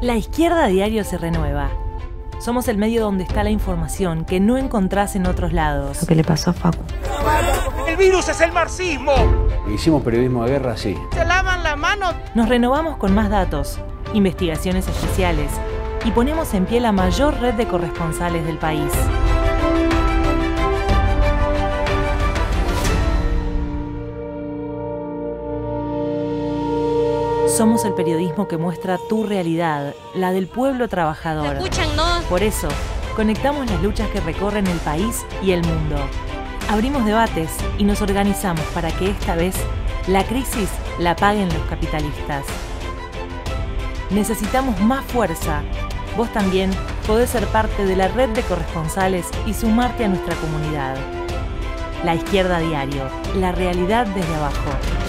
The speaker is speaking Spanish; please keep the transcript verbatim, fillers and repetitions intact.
La Izquierda Diario se renueva. Somos el medio donde está la información que no encontrás en otros lados. Lo que le pasó a Facu. El virus es el marxismo. Hicimos periodismo de guerra, sí. Se lavan la mano. Nos renovamos con más datos, investigaciones especiales y ponemos en pie la mayor red de corresponsales del país. Somos el periodismo que muestra tu realidad, la del pueblo trabajador. Escuchan, ¿no? Por eso, conectamos las luchas que recorren el país y el mundo. Abrimos debates y nos organizamos para que esta vez la crisis la paguen los capitalistas. Necesitamos más fuerza. Vos también podés ser parte de la red de corresponsales y sumarte a nuestra comunidad. La Izquierda Diario, la realidad desde abajo.